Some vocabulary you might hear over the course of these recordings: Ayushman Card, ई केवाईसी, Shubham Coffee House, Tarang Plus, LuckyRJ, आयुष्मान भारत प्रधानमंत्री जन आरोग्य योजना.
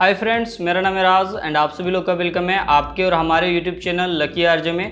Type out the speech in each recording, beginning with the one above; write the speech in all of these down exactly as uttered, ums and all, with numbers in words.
Hi friends, मेरा नाम है राज एंड आप सभी लोग का वेलकम है आपके और हमारे यूट्यूब चैनल लकी आरजे में।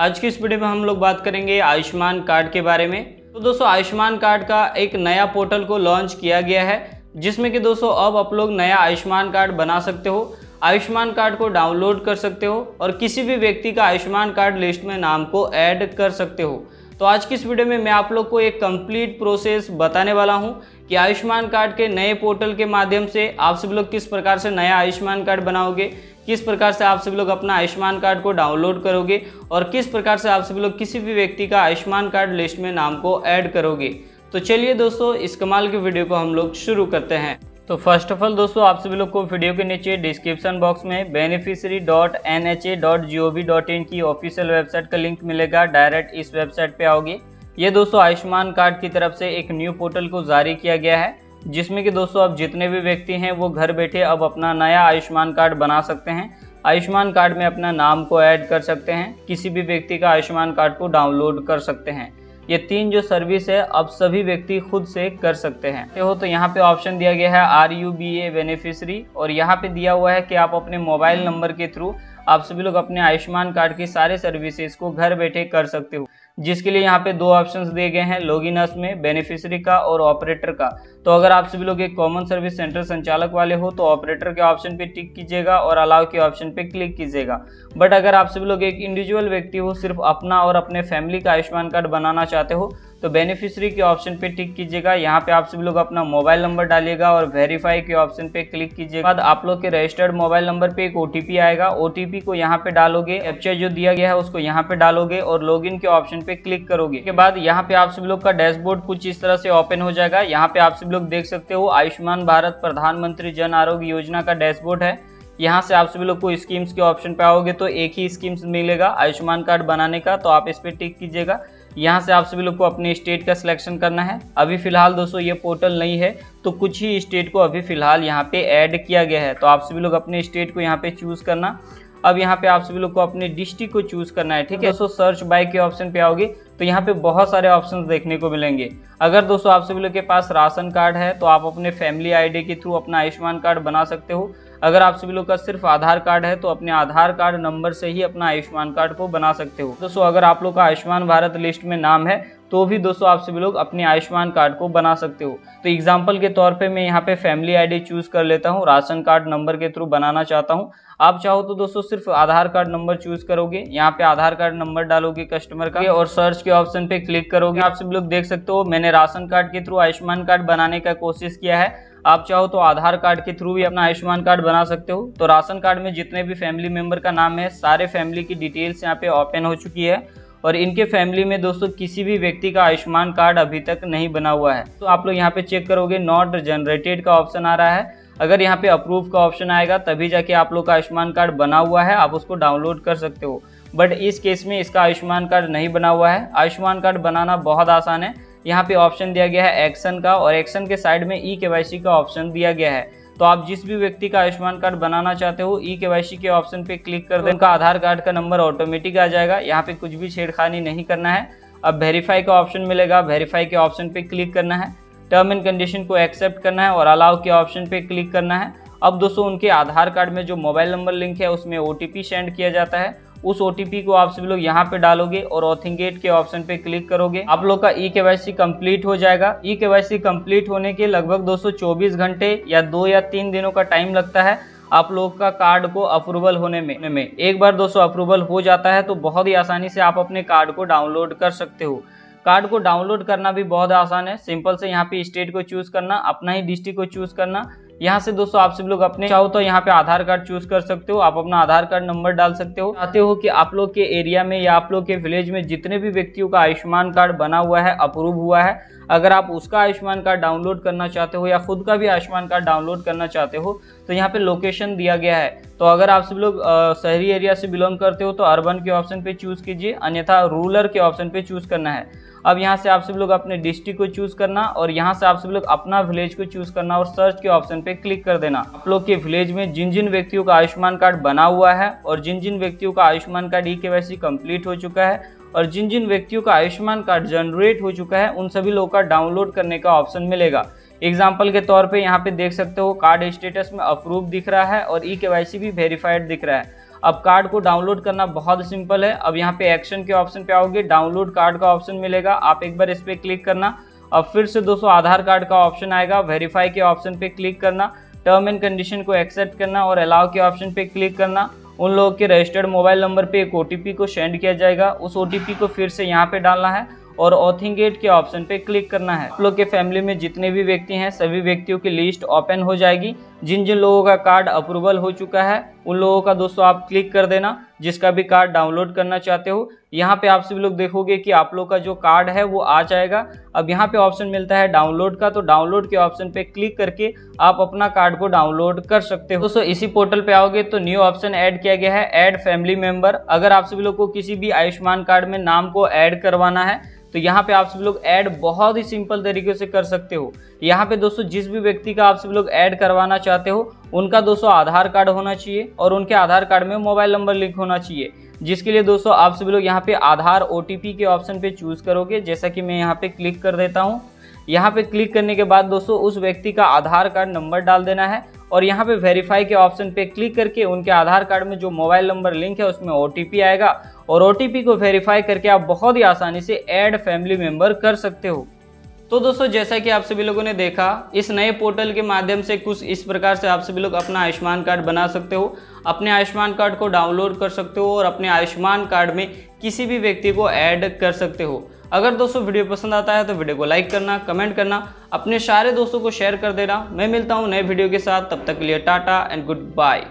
आज की इस वीडियो में हम लोग बात करेंगे आयुष्मान कार्ड के बारे में। तो दोस्तों, आयुष्मान कार्ड का एक नया पोर्टल को लॉन्च किया गया है, जिसमें कि दोस्तों अब आप लोग नया आयुष्मान कार्ड बना सकते हो, आयुष्मान कार्ड को डाउनलोड कर सकते हो और किसी भी व्यक्ति का आयुष्मान कार्ड लिस्ट में नाम को ऐड कर सकते हो। तो आज की इस वीडियो में मैं आप लोग को एक कंप्लीट प्रोसेस बताने वाला हूं कि आयुष्मान कार्ड के नए पोर्टल के माध्यम से आप सभी लोग किस प्रकार से नया आयुष्मान कार्ड बनाओगे, किस प्रकार से आप सभी लोग अपना आयुष्मान कार्ड को डाउनलोड करोगे और किस प्रकार से आप सभी लोग किसी भी व्यक्ति का आयुष्मान कार्ड लिस्ट में नाम को ऐड करोगे। तो चलिए दोस्तों, इस कमाल की वीडियो को हम लोग शुरू करते हैं। तो फर्स्ट ऑफ ऑल दोस्तों, आप सभी लोग को वीडियो के नीचे डिस्क्रिप्शन बॉक्स में beneficiary dot N H A dot G O V dot in की ऑफिशियल वेबसाइट का लिंक मिलेगा। डायरेक्ट इस वेबसाइट पे आओगे। ये दोस्तों आयुष्मान कार्ड की तरफ से एक न्यू पोर्टल को जारी किया गया है, जिसमें कि दोस्तों अब जितने भी व्यक्ति हैं वो घर बैठे अब अपना नया आयुष्मान कार्ड बना सकते हैं, आयुष्मान कार्ड में अपना नाम को ऐड कर सकते हैं, किसी भी व्यक्ति का आयुष्मान कार्ड को डाउनलोड कर सकते हैं। ये तीन जो सर्विस है अब सभी व्यक्ति खुद से कर सकते हैं हो। तो यहाँ पे ऑप्शन दिया गया है are you be a beneficiary, और यहाँ पे दिया हुआ है कि आप अपने मोबाइल नंबर के थ्रू आप सभी लोग अपने आयुष्मान कार्ड की सारे सर्विसेज को घर बैठे कर सकते हो, जिसके लिए यहाँ पे दो ऑप्शंस दिए गए हैं, लॉगिन अस में बेनिफिशरी का और ऑपरेटर का। तो अगर आप सभी लोग एक कॉमन सर्विस सेंटर संचालक वाले हो तो ऑपरेटर के ऑप्शन पे टिक कीजिएगा और अलाउ के ऑप्शन पे क्लिक कीजिएगा। बट अगर आप सभी लोग एक इंडिविजुअल व्यक्ति हो, सिर्फ अपना और अपने फैमिली का आयुष्मान कार्ड बनाना चाहते हो तो बेनिफिशरी के ऑप्शन पे टिक कीजिएगा। यहाँ पे आप सभी लोग अपना मोबाइल नंबर डालिएगा और वेरीफाई के ऑप्शन पे क्लिक कीजिएगा। बाद आप लोग के रजिस्टर्ड मोबाइल नंबर पे एक ओटीपी आएगा, ओटीपी को यहाँ पे डालोगे, कैप्चा जो दिया गया है उसको यहाँ पे डालोगे और लॉगिन के ऑप्शन पे क्लिक करोगे। के बाद यहाँ पे आप सभी लोग का डैशबोर्ड कुछ इस तरह से ओपन हो जाएगा। यहाँ पे आप सभी लोग देख सकते हो आयुष्मान भारत प्रधानमंत्री जन आरोग्य योजना का डैशबोर्ड है। यहाँ से आप सभी लोग को स्कीम्स के ऑप्शन पे आओगे तो एक ही स्कीम्स मिलेगा आयुष्मान कार्ड बनाने का, तो आप इस पे टिक कीजिएगा। यहाँ से आप सभी लोग को अपने स्टेट का सिलेक्शन करना है। अभी फिलहाल दोस्तों ये पोर्टल नहीं है तो कुछ ही स्टेट को अभी फिलहाल यहाँ पे ऐड किया गया है, तो आप सभी लोग अपने स्टेट को यहाँ पे चूज़ करना। अब यहाँ पे आप सभी लोग को अपने डिस्ट्रिक्ट को चूज़ करना है, ठीक है। दोस्तों सर्च बाय के ऑप्शन पे आओगे तो यहाँ पे बहुत सारे ऑप्शंस देखने को मिलेंगे। अगर दोस्तों आप सभी लोग के पास राशन कार्ड है तो आप अपने फैमिली आईडी के थ्रू अपना आयुष्मान कार्ड बना सकते हो। अगर आप सभी लोग का सिर्फ आधार कार्ड है तो अपने आधार कार्ड नंबर से ही अपना आयुष्मान कार्ड को बना सकते हो। दोस्तों अगर आप लोग का आयुष्मान भारत लिस्ट में नाम है तो भी दोस्तों आप सभी लोग अपने आयुष्मान कार्ड को बना सकते हो। तो एग्जाम्पल के तौर पे मैं यहाँ पे फैमिली आईडी चूज़ कर लेता हूँ, राशन कार्ड नंबर के थ्रू बनाना चाहता हूँ। आप चाहो तो दोस्तों सिर्फ आधार कार्ड नंबर चूज़ करोगे, यहाँ पे आधार कार्ड नंबर डालोगे कस्टमर का और सर्च के ऑप्शन पे क्लिक करोगे। आप सभी लोग देख सकते हो मैंने राशन कार्ड के थ्रू आयुष्मान कार्ड बनाने का कोशिश किया है। आप चाहो तो आधार कार्ड के थ्रू भी अपना आयुष्मान कार्ड बना सकते हो। तो राशन कार्ड में जितने भी फैमिली मेम्बर का नाम है सारे फैमिली की डिटेल्स यहाँ पे ओपन हो चुकी है और इनके फैमिली में दोस्तों किसी भी व्यक्ति का आयुष्मान कार्ड अभी तक नहीं बना हुआ है। तो आप लोग यहाँ पे चेक करोगे नॉट जनरेटेड का ऑप्शन आ रहा है, अगर यहाँ पे अप्रूव का ऑप्शन आएगा तभी जाके आप लोग का आयुष्मान कार्ड बना हुआ है, आप उसको डाउनलोड कर सकते हो। बट इस केस में इसका आयुष्मान कार्ड नहीं बना हुआ है। आयुष्मान कार्ड बनाना बहुत आसान है। यहाँ पे ऑप्शन दिया गया है एक्शन का और एक्शन के साइड में ई के वाई सी का ऑप्शन दिया गया है। तो आप जिस भी व्यक्ति का आयुष्मान कार्ड बनाना चाहते हो ई के वाई सी के ऑप्शन पे क्लिक कर दें, उनका आधार कार्ड का नंबर ऑटोमेटिक आ जाएगा। यहाँ पे कुछ भी छेड़खानी नहीं करना है। अब वेरीफाई का ऑप्शन मिलेगा, वेरीफाई के ऑप्शन पे क्लिक करना है, टर्म एंड कंडीशन को एक्सेप्ट करना है और अलाउ के ऑप्शन पे क्लिक करना है। अब दोस्तों उनके आधार कार्ड में जो मोबाइल नंबर लिंक है उसमें ओ टी पी सेंड किया जाता है, उस ओटीपी को आप सभी लोग यहाँ पे डालोगे और ऑथेंटिकेट के ऑप्शन पे क्लिक करोगे। आप लोग का ई केवाईसी कंप्लीट हो जाएगा। ई केवाईसी कंप्लीट होने के लगभग दोस्तों चौबीस घंटे या दो या तीन दिनों का टाइम लगता है आप लोग का कार्ड को अप्रूवल होने में, में। एक बार दोस्तों अप्रूवल हो जाता है तो बहुत ही आसानी से आप अपने कार्ड को डाउनलोड कर सकते हो। कार्ड को डाउनलोड करना भी बहुत आसान है। सिंपल से यहाँ पे स्टेट को चूज करना, अपना ही डिस्ट्रिक्ट को चूज करना। यहाँ से दोस्तों आप सब लोग अपने चाहो तो यहाँ पे आधार कार्ड चूज कर सकते हो, आप अपना आधार कार्ड नंबर डाल सकते हो। चाहते हो कि आप लोग के एरिया में या आप लोग के विलेज में जितने भी व्यक्तियों का आयुष्मान कार्ड बना हुआ है, अप्रूव हुआ है, अगर आप उसका आयुष्मान कार्ड डाउनलोड करना चाहते हो या खुद का भी आयुष्मान कार्ड डाउनलोड करना चाहते हो तो यहाँ पे लोकेशन दिया गया है। तो अगर आप सब लोग शहरी एरिया से बिलोंग करते हो तो अर्बन के ऑप्शन पे चूज कीजिए, अन्यथा रूरल के ऑप्शन पे चूज करना है। अब यहाँ से आप सब लोग अपने डिस्ट्रिक्ट को चूज करना और यहाँ से आप सब लोग अपना विलेज को चूज करना और सर्च के ऑप्शन पे क्लिक कर देना। आप लोग के विलेज में जिन जिन व्यक्तियों का आयुष्मान कार्ड बना हुआ है और जिन जिन व्यक्तियों का Ayushman card ई केवाईसी complete हो चुका है और जिन जिन व्यक्तियों का आयुष्मान कार्ड जनरेट हो चुका है उन सभी लोगों का डाउनलोड करने का ऑप्शन मिलेगा। एग्जाम्पल के तौर पे यहाँ पे देख सकते हो कार्ड स्टेटस में अप्रूव दिख रहा है और ई के वाई सी भी वेरीफाइड दिख रहा है। अब कार्ड को डाउनलोड करना बहुत सिंपल है। अब यहाँ पे एक्शन के ऑप्शन पे आओगे, डाउनलोड कार्ड का ऑप्शन मिलेगा, आप एक बार इस पर क्लिक करना। अब फिर से दोस्तों आधार कार्ड का ऑप्शन आएगा, वेरीफाई के ऑप्शन पे क्लिक करना, टर्म एंड कंडीशन को एक्सेप्ट करना और अलाउ के ऑप्शन पे क्लिक करना। उन लोगों के रजिस्टर्ड मोबाइल नंबर पे एक ओटीपी को सेंड किया जाएगा, उस ओटीपी को फिर से यहाँ पे डालना है और ऑथेंटिकेट के ऑप्शन पे क्लिक करना है। आप लोग के फैमिली में जितने भी व्यक्ति हैं सभी व्यक्तियों की लिस्ट ओपन हो जाएगी। जिन जिन लोगों का कार्ड अप्रूवल हो चुका है उन लोगों का दोस्तों आप क्लिक कर देना, जिसका भी कार्ड डाउनलोड करना चाहते हो। यहाँ पे आप सभी लोग देखोगे कि आप लोग का जो कार्ड है वो आ जाएगा। अब यहाँ पे ऑप्शन मिलता है डाउनलोड का, तो डाउनलोड के ऑप्शन पे क्लिक करके आप अपना कार्ड को डाउनलोड कर सकते हो। दोस्तों इसी पोर्टल पे आओगे तो न्यू ऑप्शन ऐड किया गया है, ऐड फैमिली मेंबर। अगर आप सभी लोग को किसी भी आयुष्मान कार्ड में नाम को ऐड करवाना है तो यहाँ पे आप सभी लोग ऐड बहुत ही सिंपल तरीके से कर सकते हो। यहाँ पे दोस्तों जिस भी व्यक्ति का आप सभी लोग ऐड करवाना चाहते हो उनका दोस्तों आधार कार्ड होना चाहिए और उनके आधार कार्ड में मोबाइल नंबर लिंक होना चाहिए, जिसके लिए दोस्तों आप सभी लोग यहाँ पे आधार ओटीपी के ऑप्शन पे चूज़ करोगे, जैसा कि मैं यहाँ पे क्लिक कर देता हूँ। यहाँ पे क्लिक करने के बाद दोस्तों उस व्यक्ति का आधार कार्ड नंबर डाल देना है और यहाँ पे वेरीफाई के ऑप्शन पे क्लिक करके उनके आधार कार्ड में जो मोबाइल नंबर लिंक है उसमें ओटीपी आएगा और ओटीपी को वेरीफाई करके आप बहुत ही आसानी से ऐड फैमिली मेंबर कर सकते हो। तो दोस्तों जैसा कि आप सभी लोगों ने देखा, इस नए पोर्टल के माध्यम से कुछ इस प्रकार से आप सभी लोग अपना आयुष्मान कार्ड बना सकते हो, अपने आयुष्मान कार्ड को डाउनलोड कर सकते हो और अपने आयुष्मान कार्ड में किसी भी व्यक्ति को ऐड कर सकते हो। अगर दोस्तों वीडियो पसंद आता है तो वीडियो को लाइक करना, कमेंट करना, अपने सारे दोस्तों को शेयर कर देना। मैं मिलता हूँ नए वीडियो के साथ, तब तक के लिए टाटा एंड गुड बाय।